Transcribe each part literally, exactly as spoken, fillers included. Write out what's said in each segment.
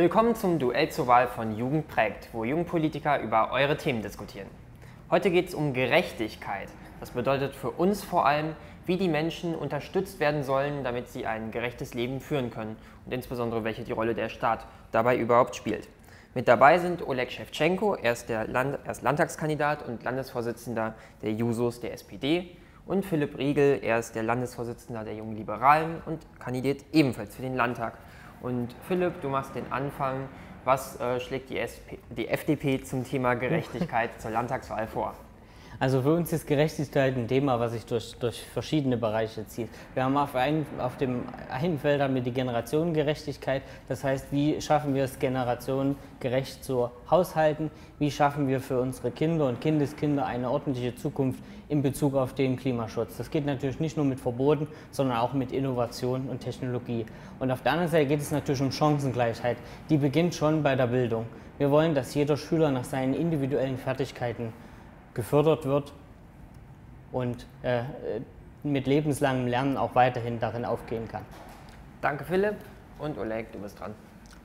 Willkommen zum Duell zur Wahl von Jugend prägt, wo Jugendpolitiker über eure Themen diskutieren. Heute geht es um Gerechtigkeit. Das bedeutet für uns vor allem, wie die Menschen unterstützt werden sollen, damit sie ein gerechtes Leben führen können und insbesondere welche die Rolle der Staat dabei überhaupt spielt. Mit dabei sind Oleg Shevchenko, er ist, der Land, er ist Landtagskandidat und Landesvorsitzender der Jusos der S P D, und Philipp Riegel, er ist der Landesvorsitzender der Jungen Liberalen und kandidiert ebenfalls für den Landtag. Und Philipp, du machst den Anfang. Was äh, schlägt die, S P, die F D P zum Thema Gerechtigkeit zur Landtagswahl vor? Also für uns ist Gerechtigkeit ein Thema, was sich durch, durch verschiedene Bereiche zieht. Wir haben auf, einen, auf dem einen Feld haben wir die Generationengerechtigkeit. Das heißt, wie schaffen wir es, Generationen gerecht zu haushalten? Wie schaffen wir für unsere Kinder und Kindeskinder eine ordentliche Zukunft in Bezug auf den Klimaschutz? Das geht natürlich nicht nur mit Verboten, sondern auch mit Innovation und Technologie. Und auf der anderen Seite geht es natürlich um Chancengleichheit. Die beginnt schon bei der Bildung. Wir wollen, dass jeder Schüler nach seinen individuellen Fertigkeiten gefördert wird und äh, mit lebenslangem Lernen auch weiterhin darin aufgehen kann. Danke Philipp, und Oleg, du bist dran.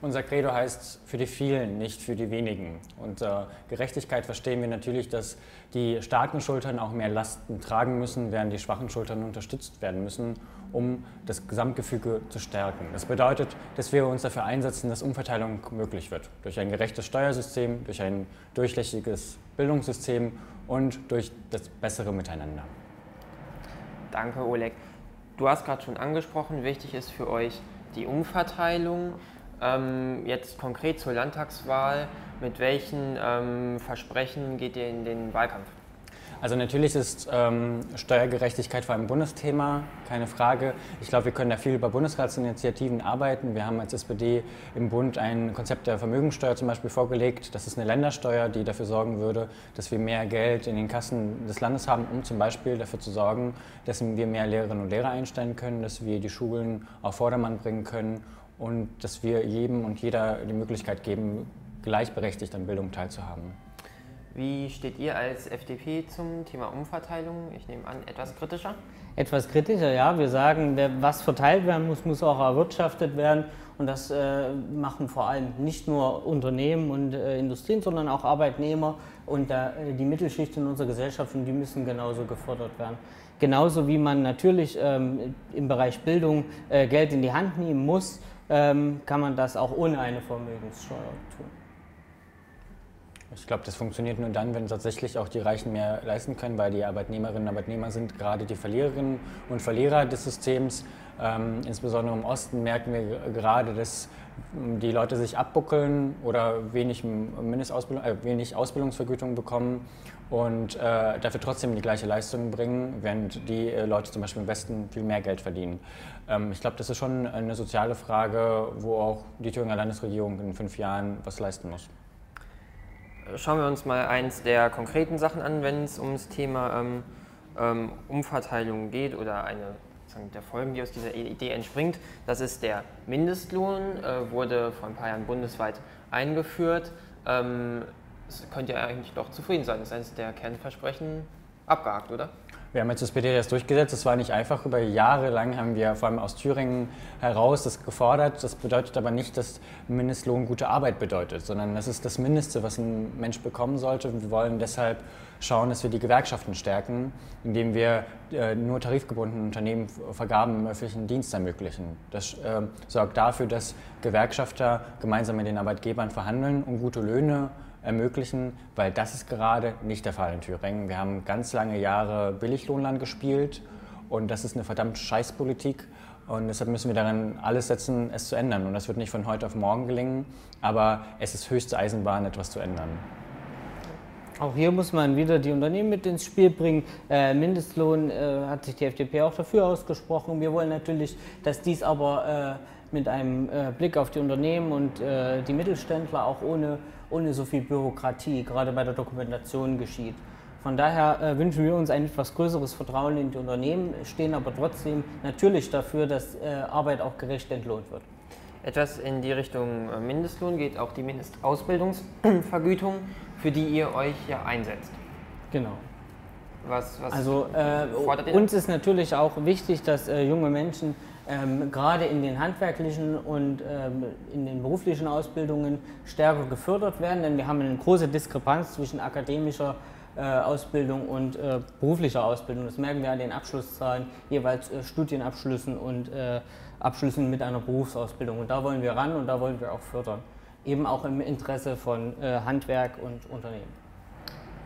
Unser Credo heißt für die vielen, nicht für die wenigen. Und äh, Gerechtigkeit verstehen wir natürlich, dass die starken Schultern auch mehr Lasten tragen müssen, während die schwachen Schultern unterstützt werden müssen, um das Gesamtgefüge zu stärken. Das bedeutet, dass wir uns dafür einsetzen, dass Umverteilung möglich wird. Durch ein gerechtes Steuersystem, durch ein durchlässiges Bildungssystem und durch das bessere Miteinander. Danke, Oleg. Du hast gerade schon angesprochen, wichtig ist für euch die Umverteilung. Ähm, jetzt konkret zur Landtagswahl, mit welchen ähm, Versprechen geht ihr in den Wahlkampf? Also natürlich ist ähm, Steuergerechtigkeit vor allem Bundesthema, keine Frage. Ich glaube, wir können da viel über Bundesratsinitiativen arbeiten. Wir haben als S P D im Bund ein Konzept der Vermögensteuer zum Beispiel vorgelegt. Das ist eine Ländersteuer, die dafür sorgen würde, dass wir mehr Geld in den Kassen des Landes haben, um zum Beispiel dafür zu sorgen, dass wir mehr Lehrerinnen und Lehrer einstellen können, dass wir die Schulen auf Vordermann bringen können und dass wir jedem und jeder die Möglichkeit geben, gleichberechtigt an Bildung teilzuhaben. Wie steht ihr als F D P zum Thema Umverteilung? Ich nehme an, etwas kritischer? Etwas kritischer, ja. Wir sagen, was verteilt werden muss, muss auch erwirtschaftet werden. Und das äh, machen vor allem nicht nur Unternehmen und äh, Industrien, sondern auch Arbeitnehmer und äh, die Mittelschicht in unserer Gesellschaft. Und die müssen genauso gefördert werden. Genauso wie man natürlich ähm, im Bereich Bildung äh, Geld in die Hand nehmen muss, ähm, kann man das auch ohne eine Vermögenssteuer tun. Ich glaube, das funktioniert nur dann, wenn tatsächlich auch die Reichen mehr leisten können, weil die Arbeitnehmerinnen und Arbeitnehmer sind gerade die Verliererinnen und Verlierer des Systems. Ähm, insbesondere im Osten merken wir gerade, dass die Leute sich abbuckeln oder wenig, Mindestausbildung, äh, wenig Ausbildungsvergütung bekommen und äh, dafür trotzdem die gleiche Leistung bringen, während die äh, Leute zum Beispiel im Westen viel mehr Geld verdienen. Ähm, ich glaube, das ist schon eine soziale Frage, wo auch die Thüringer Landesregierung in fünf Jahren was leisten muss. Schauen wir uns mal eins der konkreten Sachen an, wenn es ums Thema ähm, ähm, Umverteilung geht oder eine der Folgen, die aus dieser Idee entspringt. Das ist der Mindestlohn, äh, wurde vor ein paar Jahren bundesweit eingeführt. Ähm, das könnt ihr eigentlich doch zufrieden sein, das ist eines der Kernversprechen abgehakt, oder? Wir haben als S P D das durchgesetzt, das war nicht einfach. Über Jahre lang haben wir vor allem aus Thüringen heraus das gefordert. Das bedeutet aber nicht, dass Mindestlohn gute Arbeit bedeutet, sondern das ist das Mindeste, was ein Mensch bekommen sollte. Wir wollen deshalb schauen, dass wir die Gewerkschaften stärken, indem wir äh, nur tarifgebundenen Unternehmen Vergaben im öffentlichen Dienst ermöglichen. Das äh, sorgt dafür, dass Gewerkschafter gemeinsam mit den Arbeitgebern verhandeln und gute Löhne ermöglichen, weil das ist gerade nicht der Fall in Thüringen. Wir haben ganz lange Jahre Billiglohnland gespielt und das ist eine verdammt Scheißpolitik und deshalb müssen wir daran alles setzen, es zu ändern, und das wird nicht von heute auf morgen gelingen, aber es ist höchste Eisenbahn, etwas zu ändern. Auch hier muss man wieder die Unternehmen mit ins Spiel bringen. Äh, Mindestlohn äh, hat sich die F D P auch dafür ausgesprochen. Wir wollen natürlich, dass dies aber äh, mit einem äh, Blick auf die Unternehmen und äh, die Mittelständler auch ohne, ohne so viel Bürokratie, gerade bei der Dokumentation, geschieht. Von daher äh, wünschen wir uns ein etwas größeres Vertrauen in die Unternehmen, stehen aber trotzdem natürlich dafür, dass äh, Arbeit auch gerecht entlohnt wird. Etwas in die Richtung Mindestlohn geht auch die Mindestausbildungsvergütung, für die ihr euch ja einsetzt. Genau. Was, was also äh, uns ist natürlich auch wichtig, dass äh, junge Menschen ähm, gerade in den handwerklichen und ähm, in den beruflichen Ausbildungen stärker gefördert werden, denn wir haben eine große Diskrepanz zwischen akademischer äh, Ausbildung und äh, beruflicher Ausbildung. Das merken wir an den Abschlusszahlen, jeweils äh, Studienabschlüssen und äh, Abschlüssen mit einer Berufsausbildung. Und da wollen wir ran und da wollen wir auch fördern, eben auch im Interesse von äh, Handwerk und Unternehmen.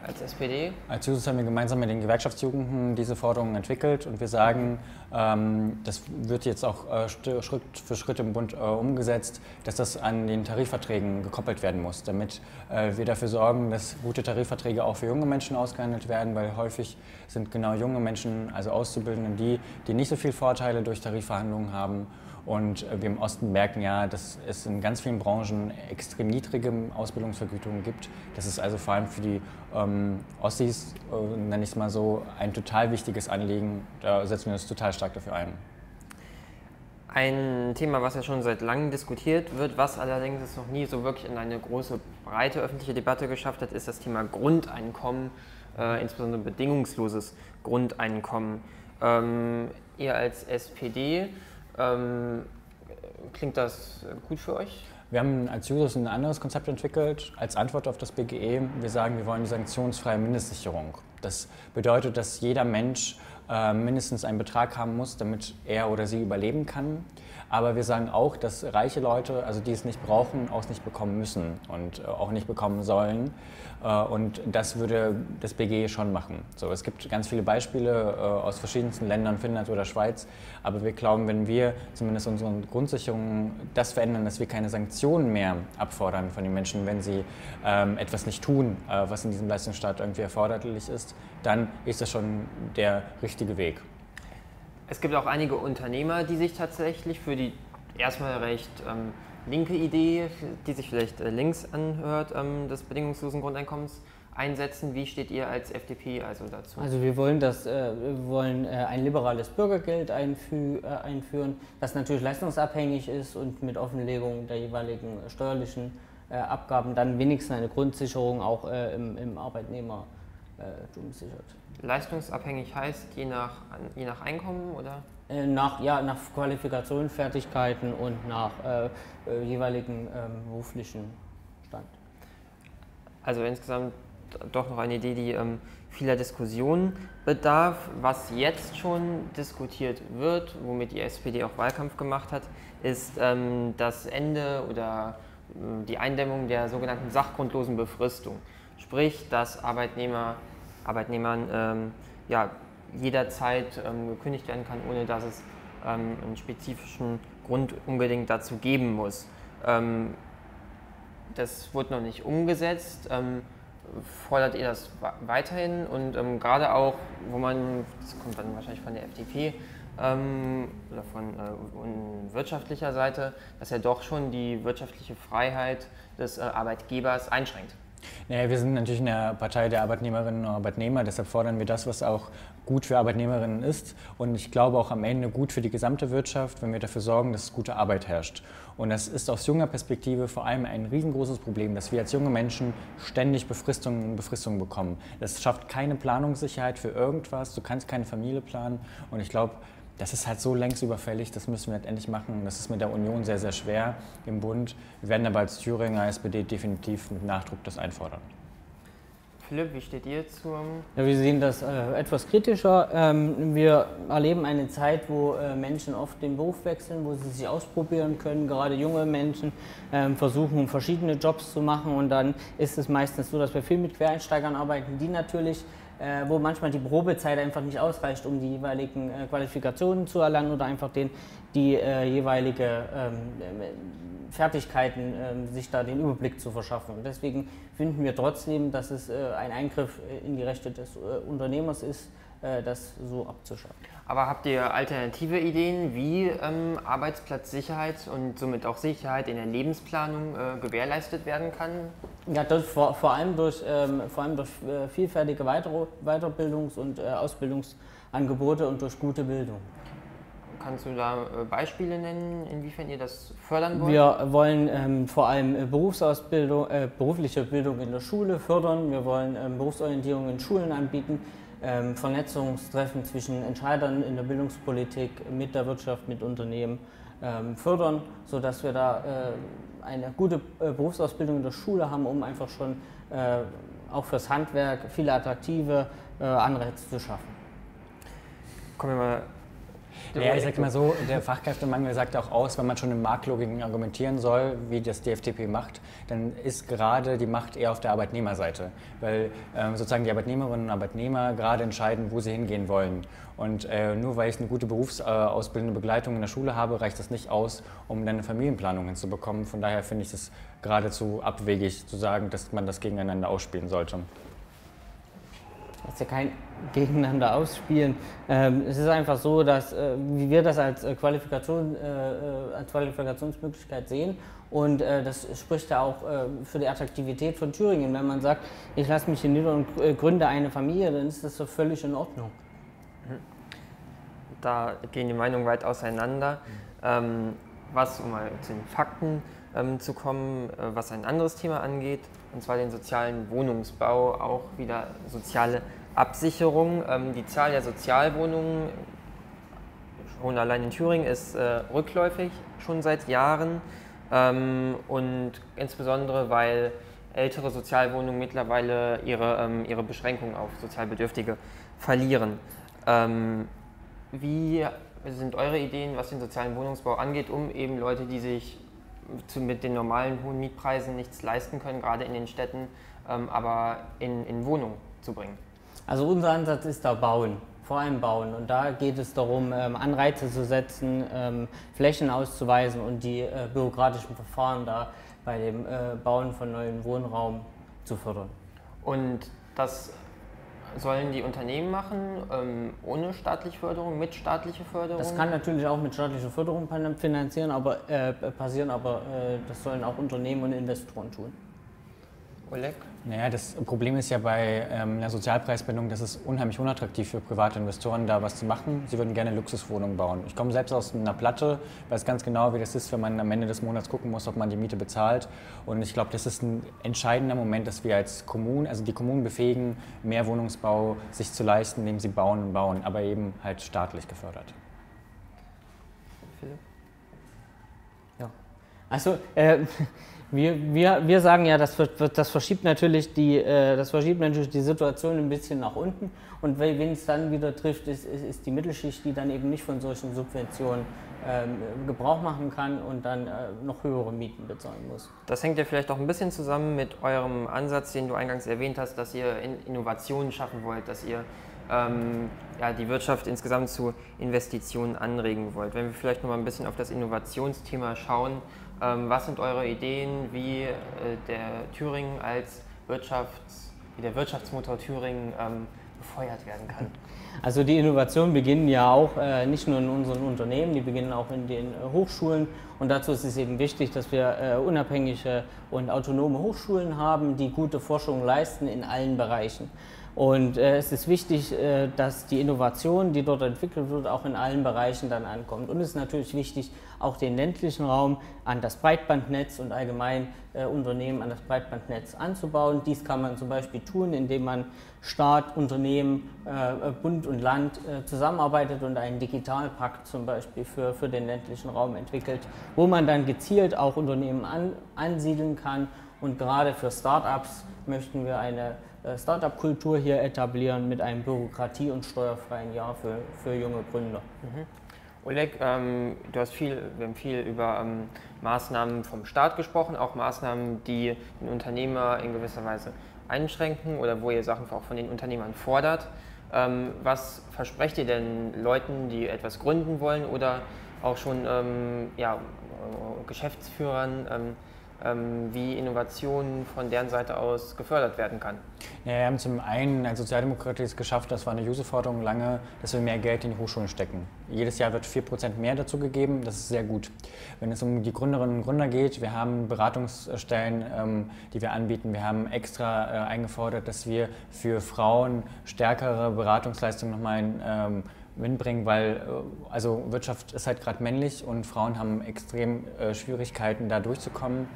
Als S P D? Als Jusos haben wir gemeinsam mit den Gewerkschaftsjugenden diese Forderungen entwickelt und wir sagen, ähm, das wird jetzt auch äh, Schritt für Schritt im Bund äh, umgesetzt, dass das an den Tarifverträgen gekoppelt werden muss, damit äh, wir dafür sorgen, dass gute Tarifverträge auch für junge Menschen ausgehandelt werden, weil häufig sind genau junge Menschen, also Auszubildende, die, die nicht so viel Vorteile durch Tarifverhandlungen haben. Und wir im Osten merken ja, dass es in ganz vielen Branchen extrem niedrige Ausbildungsvergütungen gibt. Das ist also vor allem für die ähm, Ossis, äh, nenne ich es mal so, ein total wichtiges Anliegen. Da setzen wir uns total stark dafür ein. Ein Thema, was ja schon seit langem diskutiert wird, was allerdings es noch nie so wirklich in eine große, breite öffentliche Debatte geschafft hat, ist das Thema Grundeinkommen, äh, insbesondere bedingungsloses Grundeinkommen. Ähm, ihr als S P D, Ähm, klingt das gut für euch? Wir haben als Jusos ein anderes Konzept entwickelt als Antwort auf das B G E. Wir sagen, wir wollen die sanktionsfreie Mindestsicherung. Das bedeutet, dass jeder Mensch äh, mindestens einen Betrag haben muss, damit er oder sie überleben kann. Aber wir sagen auch, dass reiche Leute, also die es nicht brauchen, auch nicht bekommen müssen und auch nicht bekommen sollen. Und das würde das B G schon machen. So, es gibt ganz viele Beispiele aus verschiedensten Ländern, Finnland oder Schweiz. Aber wir glauben, wenn wir zumindest unsere Grundsicherungen das verändern, dass wir keine Sanktionen mehr abfordern von den Menschen, wenn sie etwas nicht tun, was in diesem Leistungsstaat irgendwie erforderlich ist, dann ist das schon der richtige Weg. Es gibt auch einige Unternehmer, die sich tatsächlich für die erstmal recht ähm, linke Idee, die sich vielleicht äh, links anhört, ähm, des bedingungslosen Grundeinkommens einsetzen. Wie steht ihr als F D P also dazu? Also wir wollen, das, äh, wir wollen äh, ein liberales Bürgergeld einfü äh, einführen, das natürlich leistungsabhängig ist und mit Offenlegung der jeweiligen steuerlichen äh, Abgaben dann wenigstens eine Grundsicherung auch äh, im, im Arbeitnehmer sichert. Leistungsabhängig heißt je nach, je nach Einkommen oder? Nach, ja, nach Qualifikation, Fertigkeiten und nach äh, jeweiligen ähm, beruflichen Stand. Also insgesamt doch noch eine Idee, die ähm, vieler Diskussionen bedarf. Was jetzt schon diskutiert wird, womit die S P D auch Wahlkampf gemacht hat, ist ähm, das Ende oder äh, die Eindämmung der sogenannten sachgrundlosen Befristung. Sprich, dass Arbeitnehmer, Arbeitnehmern ähm, ja, jederzeit ähm, gekündigt werden kann, ohne dass es ähm, einen spezifischen Grund unbedingt dazu geben muss. Ähm, das wurde noch nicht umgesetzt. Ähm, fordert ihr das weiterhin? Und ähm, gerade auch, wo man, das kommt dann wahrscheinlich von der F D P ähm, oder von äh, wirtschaftlicher Seite, dass ja doch schon die wirtschaftliche Freiheit des äh, Arbeitgebers einschränkt. Naja, wir sind natürlich eine Partei der Arbeitnehmerinnen und Arbeitnehmer, deshalb fordern wir das, was auch gut für Arbeitnehmerinnen ist und ich glaube auch am Ende gut für die gesamte Wirtschaft, wenn wir dafür sorgen, dass gute Arbeit herrscht. Und das ist aus junger Perspektive vor allem ein riesengroßes Problem, dass wir als junge Menschen ständig Befristungen und Befristungen bekommen. Das schafft keine Planungssicherheit für irgendwas, du kannst keine Familie planen und ich glaube, das ist halt so längst überfällig, das müssen wir halt endlich machen. Das ist mit der Union sehr, sehr schwer im Bund. Wir werden aber als Thüringer S P D definitiv mit Nachdruck das einfordern. Philipp, wie steht ihr zum? Ja, wir sehen das äh, etwas kritischer. Ähm, wir erleben eine Zeit, wo äh, Menschen oft den Beruf wechseln, wo sie sich ausprobieren können. Gerade junge Menschen ähm, versuchen, verschiedene Jobs zu machen. Und dann ist es meistens so, dass wir viel mit Quereinsteigern arbeiten, die natürlich Äh, wo manchmal die Probezeit einfach nicht ausreicht, um die jeweiligen äh, Qualifikationen zu erlangen oder einfach den, die äh, jeweilige ähm, Fertigkeiten, äh, sich da den Überblick zu verschaffen. Und deswegen finden wir trotzdem, dass es äh, ein Eingriff in die Rechte des äh, Unternehmers ist, äh, das so abzuschaffen. Aber habt ihr alternative Ideen, wie ähm, Arbeitsplatzsicherheit und somit auch Sicherheit in der Lebensplanung äh, gewährleistet werden kann? Ja, das vor, vor allem durch, ähm, vor allem durch äh, vielfältige Weiter Weiterbildungs- und äh, Ausbildungsangebote und durch gute Bildung. Kannst du da äh, Beispiele nennen, inwiefern ihr das fördern wollt? Wir wollen ähm, vor allem äh, Berufsausbildung, äh, berufliche Bildung in der Schule fördern. Wir wollen ähm, Berufsorientierung in Schulen anbieten. ähm, Vernetzungstreffen zwischen Entscheidern in der Bildungspolitik, mit der Wirtschaft, mit Unternehmen ähm, fördern, sodass wir da äh, eine gute äh, Berufsausbildung in der Schule haben, um einfach schon äh, auch fürs Handwerk viele attraktive äh, Anreize zu schaffen. Kommen wir mal. Ja, ich sage mal so, der Fachkräftemangel sagt auch aus, wenn man schon in Marktlogiken argumentieren soll, wie das die F D P macht, dann ist gerade die Macht eher auf der Arbeitnehmerseite, weil ähm, sozusagen die Arbeitnehmerinnen und Arbeitnehmer gerade entscheiden, wo sie hingehen wollen. Und äh, nur weil ich eine gute berufsausbildende Begleitung in der Schule habe, reicht das nicht aus, um dann eine Familienplanung hinzubekommen. Von daher finde ich es geradezu abwegig zu sagen, dass man das gegeneinander ausspielen sollte. Das ist ja kein Gegeneinander ausspielen. Ähm, es ist einfach so, dass äh, wie wir das als, Qualifikation, äh, als Qualifikationsmöglichkeit sehen. Und äh, das spricht ja auch äh, für die Attraktivität von Thüringen. Wenn man sagt, ich lasse mich hier nieder und äh, gründe eine Familie, dann ist das so völlig in Ordnung. Da gehen die Meinungen weit auseinander. Ähm, was, um mal zu den Fakten ähm, zu kommen, äh, was ein anderes Thema angeht, und zwar den sozialen Wohnungsbau, auch wieder soziale Absicherung. Ähm, die Zahl der Sozialwohnungen schon allein in Thüringen ist äh, rückläufig, schon seit Jahren. Ähm, und insbesondere, weil ältere Sozialwohnungen mittlerweile ihre, ähm, ihre Beschränkungen auf Sozialbedürftige verlieren. Ähm, wie sind eure Ideen, was den sozialen Wohnungsbau angeht, um eben Leute, die sich mit den normalen hohen Mietpreisen nichts leisten können, gerade in den Städten, ähm, aber in, in Wohnungen zu bringen? Also unser Ansatz ist da Bauen, vor allem Bauen. Und da geht es darum, ähm, Anreize zu setzen, ähm, Flächen auszuweisen und die äh, bürokratischen Verfahren da bei dem äh, Bauen von neuem Wohnraum zu fördern. Und das sollen die Unternehmen machen, ähm, ohne staatliche Förderung, mit staatlicher Förderung? Das kann natürlich auch mit staatlicher Förderung finanzieren, aber, äh, passieren, aber äh, das sollen auch Unternehmen und Investoren tun. Oleg? Naja, das Problem ist ja bei ähm, der Sozialpreisbindung, dass es unheimlich unattraktiv für private Investoren da was zu machen. Sie würden gerne Luxuswohnungen bauen. Ich komme selbst aus einer Platte, weiß ganz genau, wie das ist, wenn man am Ende des Monats gucken muss, ob man die Miete bezahlt. Und ich glaube, das ist ein entscheidender Moment, dass wir als Kommunen, also die Kommunen befähigen, mehr Wohnungsbau sich zu leisten, indem sie bauen und bauen, aber eben halt staatlich gefördert. Philipp? Ja. Also, äh, Wir, wir, wir sagen ja, das, das, verschiebt natürlich die, das verschiebt natürlich die Situation ein bisschen nach unten, und wen es dann wieder trifft, ist, ist, ist die Mittelschicht, die dann eben nicht von solchen Subventionen ähm, Gebrauch machen kann und dann äh, noch höhere Mieten bezahlen muss. Das hängt ja vielleicht auch ein bisschen zusammen mit eurem Ansatz, den du eingangs erwähnt hast, dass ihr Innovationen schaffen wollt, dass ihr ähm, ja, die Wirtschaft insgesamt zu Investitionen anregen wollt. Wenn wir vielleicht noch mal ein bisschen auf das Innovationsthema schauen, was sind eure Ideen, wie der Thüringen als Wirtschafts-, wie der Wirtschaftsmotor Thüringen ähm, befeuert werden kann? Also die Innovationen beginnen ja auch äh, nicht nur in unseren Unternehmen, die beginnen auch in den äh, Hochschulen, und dazu ist es eben wichtig, dass wir äh, unabhängige und autonome Hochschulen haben, die gute Forschung leisten in allen Bereichen. Und äh, es ist wichtig, äh, dass die Innovation, die dort entwickelt wird, auch in allen Bereichen dann ankommt. Und es ist natürlich wichtig, auch den ländlichen Raum an das Breitbandnetz und allgemein äh, Unternehmen an das Breitbandnetz anzubauen. Dies kann man zum Beispiel tun, indem man Staat, Unternehmen, äh, Bund und Land äh, zusammenarbeitet und einen Digitalpakt zum Beispiel für, für den ländlichen Raum entwickelt, wo man dann gezielt auch Unternehmen an, ansiedeln kann. Und gerade für Start-ups möchten wir eine Startup-Kultur hier etablieren mit einem bürokratie- und steuerfreien Jahr für, für junge Gründer. Mhm. Oleg, ähm, du hast viel, wir haben viel über ähm, Maßnahmen vom Staat gesprochen, auch Maßnahmen, die den Unternehmer in gewisser Weise einschränken oder wo ihr Sachen auch von den Unternehmern fordert. Ähm, was versprecht ihr denn Leuten, die etwas gründen wollen oder auch schon ähm, ja, Geschäftsführern, ähm, wie Innovationen von deren Seite aus gefördert werden kann? Ja, wir haben zum einen als Sozialdemokratie es geschafft, das war eine Juso-Forderung lange, dass wir mehr Geld in die Hochschulen stecken. Jedes Jahr wird vier Prozent mehr dazu gegeben, das ist sehr gut. Wenn es um die Gründerinnen und Gründer geht, wir haben Beratungsstellen, ähm, die wir anbieten. Wir haben extra äh, eingefordert, dass wir für Frauen stärkere Beratungsleistungen nochmal in ähm, hinbringen, weil also Wirtschaft ist halt gerade männlich und Frauen haben extrem äh, Schwierigkeiten, da durchzukommen.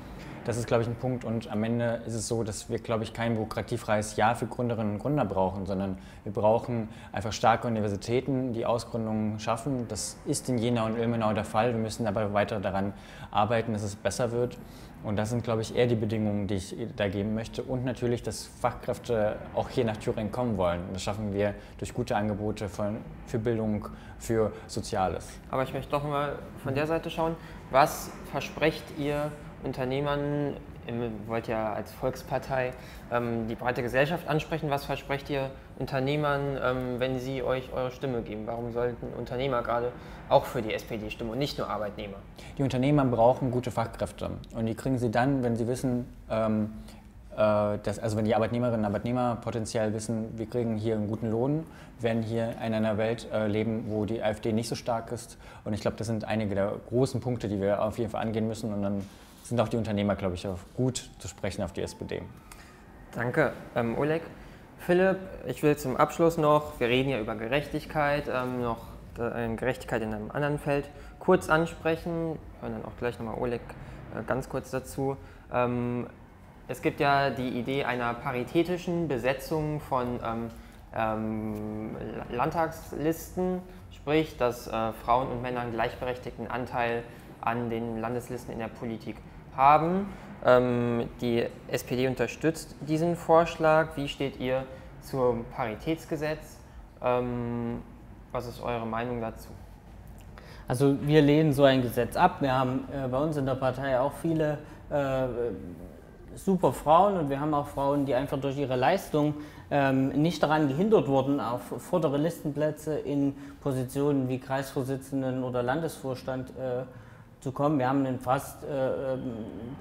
Das ist, glaube ich, ein Punkt. Und am Ende ist es so, dass wir, glaube ich, kein bürokratiefreies Jahr für Gründerinnen und Gründer brauchen, sondern wir brauchen einfach starke Universitäten, die Ausgründungen schaffen. Das ist in Jena und Ilmenau der Fall. Wir müssen aber weiter daran arbeiten, dass es besser wird. Und das sind, glaube ich, eher die Bedingungen, die ich da geben möchte. Und natürlich, dass Fachkräfte auch hier nach Thüringen kommen wollen. Das schaffen wir durch gute Angebote von, für Bildung, für Soziales. Aber ich möchte doch mal von der Seite schauen. Was versprecht ihr Unternehmern? Ihr wollt ja als Volkspartei ähm, die breite Gesellschaft ansprechen. Was versprecht ihr Unternehmern, ähm, wenn sie euch eure Stimme geben? Warum sollten Unternehmer gerade auch für die S P D stimmen und nicht nur Arbeitnehmer? Die Unternehmer brauchen gute Fachkräfte und die kriegen sie dann, wenn sie wissen, ähm, äh, dass, also wenn die Arbeitnehmerinnen und Arbeitnehmer potenziell wissen, wir kriegen hier einen guten Lohn, werden hier in einer Welt äh, leben, wo die AfD nicht so stark ist. Und ich glaube, das sind einige der großen Punkte, die wir auf jeden Fall angehen müssen, und dann sind auch die Unternehmer, glaube ich, gut zu sprechen auf die S P D. Danke, ähm, Oleg. Philipp, ich will zum Abschluss noch, wir reden ja über Gerechtigkeit, ähm, noch äh, Gerechtigkeit in einem anderen Feld, kurz ansprechen, und dann auch gleich nochmal Oleg äh, ganz kurz dazu. Ähm, es gibt ja die Idee einer paritätischen Besetzung von ähm, ähm, Landtagslisten, sprich, dass äh, Frauen und Männer einen gleichberechtigten Anteil an den Landeslisten in der Politik haben. Ähm, die S P D unterstützt diesen Vorschlag. Wie steht ihr zum Paritätsgesetz? Ähm, was ist eure Meinung dazu? Also wir lehnen so ein Gesetz ab. Wir haben äh, bei uns in der Partei auch viele äh, super Frauen, und wir haben auch Frauen, die einfach durch ihre Leistung ähm, nicht daran gehindert wurden, auf vordere Listenplätze in Positionen wie Kreisvorsitzenden oder Landesvorstand äh, zu kommen. Wir haben einen fast äh,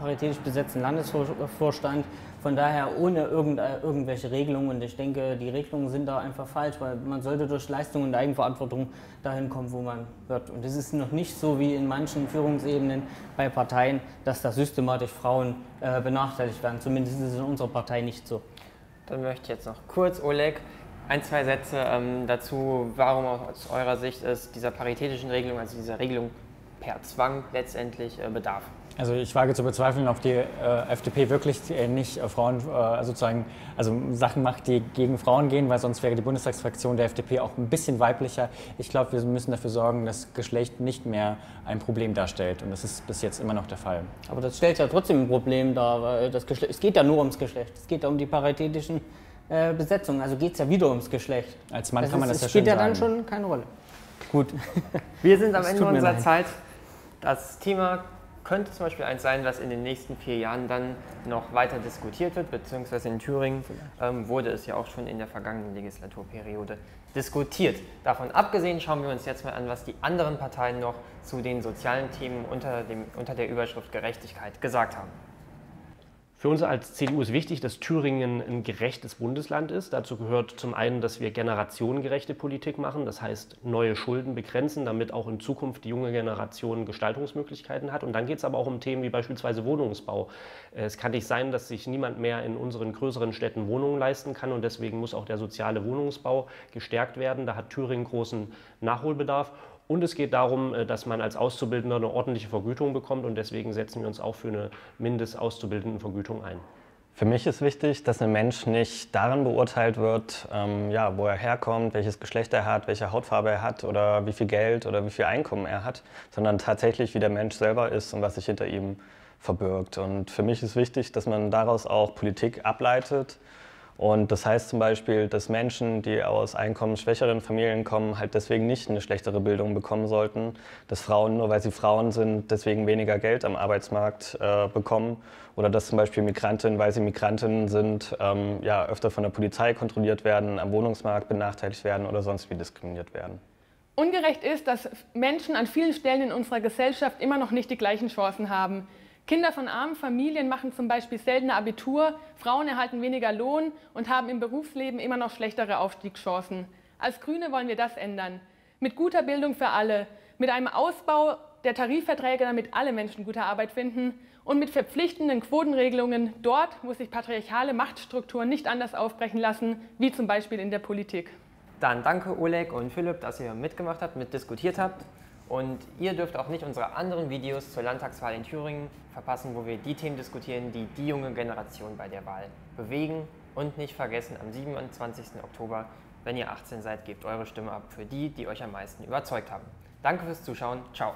paritätisch besetzten Landesvorstand, von daher ohne irgend, irgendwelche Regelungen. Und ich denke, die Regelungen sind da einfach falsch, weil man sollte durch Leistung und Eigenverantwortung dahin kommen, wo man wird. Und es ist noch nicht so wie in manchen Führungsebenen bei Parteien, dass da systematisch Frauen äh, benachteiligt werden. Zumindest ist es in unserer Partei nicht so. Dann möchte ich jetzt noch kurz, Oleg, ein, zwei Sätze ähm, dazu, warum aus eurer Sicht ist dieser paritätischen Regelung, also dieser Regelung per Zwang letztendlich äh, Bedarf. Also ich wage zu bezweifeln, ob die äh, F D P wirklich äh, nicht äh, Frauen äh, sozusagen, also Sachen macht, die gegen Frauen gehen, weil sonst wäre die Bundestagsfraktion der F D P auch ein bisschen weiblicher. Ich glaube, wir müssen dafür sorgen, dass Geschlecht nicht mehr ein Problem darstellt, und das ist bis jetzt immer noch der Fall. Aber das stellt ja trotzdem ein Problem dar, weil das Geschlecht, es geht ja nur ums Geschlecht, es geht ja um die paritätischen äh, Besetzungen, also geht es ja wieder ums Geschlecht. Als Mann das kann ist, man das, das ja schon sagen. Das spielt ja dann schon keine Rolle. Gut, wir sind am Ende unserer Zeit. Das Thema könnte zum Beispiel eins sein, was in den nächsten vier Jahren dann noch weiter diskutiert wird, beziehungsweise in Thüringen ähm, wurde es ja auch schon in der vergangenen Legislaturperiode diskutiert. Davon abgesehen schauen wir uns jetzt mal an, was die anderen Parteien noch zu den sozialen Themen unter, dem, unter der Überschrift Gerechtigkeit gesagt haben. Für uns als C D U ist wichtig, dass Thüringen ein gerechtes Bundesland ist. Dazu gehört zum einen, dass wir generationengerechte Politik machen, das heißt neue Schulden begrenzen, damit auch in Zukunft die junge Generation Gestaltungsmöglichkeiten hat. Und dann geht es aber auch um Themen wie beispielsweise Wohnungsbau. Es kann nicht sein, dass sich niemand mehr in unseren größeren Städten Wohnungen leisten kann, und deswegen muss auch der soziale Wohnungsbau gestärkt werden. Da hat Thüringen großen Nachholbedarf. Und es geht darum, dass man als Auszubildender eine ordentliche Vergütung bekommt, und deswegen setzen wir uns auch für eine Mindestauszubildendenvergütung ein. Für mich ist wichtig, dass ein Mensch nicht daran beurteilt wird, ähm, ja, wo er herkommt, welches Geschlecht er hat, welche Hautfarbe er hat oder wie viel Geld oder wie viel Einkommen er hat, sondern tatsächlich, wie der Mensch selber ist und was sich hinter ihm verbirgt. Und für mich ist wichtig, dass man daraus auch Politik ableitet. Und das heißt zum Beispiel, dass Menschen, die aus einkommensschwächeren Familien kommen, halt deswegen nicht eine schlechtere Bildung bekommen sollten. Dass Frauen, nur weil sie Frauen sind, deswegen weniger Geld am Arbeitsmarkt äh, bekommen. Oder dass zum Beispiel Migrantinnen, weil sie Migrantinnen sind, ähm, ja, öfter von der Polizei kontrolliert werden, am Wohnungsmarkt benachteiligt werden oder sonst wie diskriminiert werden. Ungerecht ist, dass Menschen an vielen Stellen in unserer Gesellschaft immer noch nicht die gleichen Chancen haben. Kinder von armen Familien machen zum Beispiel seltener Abitur, Frauen erhalten weniger Lohn und haben im Berufsleben immer noch schlechtere Aufstiegschancen. Als Grüne wollen wir das ändern. Mit guter Bildung für alle, mit einem Ausbau der Tarifverträge, damit alle Menschen gute Arbeit finden, und mit verpflichtenden Quotenregelungen dort, wo sich patriarchale Machtstrukturen nicht anders aufbrechen lassen, wie zum Beispiel in der Politik. Dann danke Oleg und Philipp, dass ihr mitgemacht habt, mitdiskutiert habt. Und ihr dürft auch nicht unsere anderen Videos zur Landtagswahl in Thüringen verpassen, wo wir die Themen diskutieren, die die junge Generation bei der Wahl bewegen. Und nicht vergessen, am siebenundzwanzigsten Oktober, wenn ihr achtzehn seid, gebt eure Stimme ab für die, die euch am meisten überzeugt haben. Danke fürs Zuschauen. Ciao.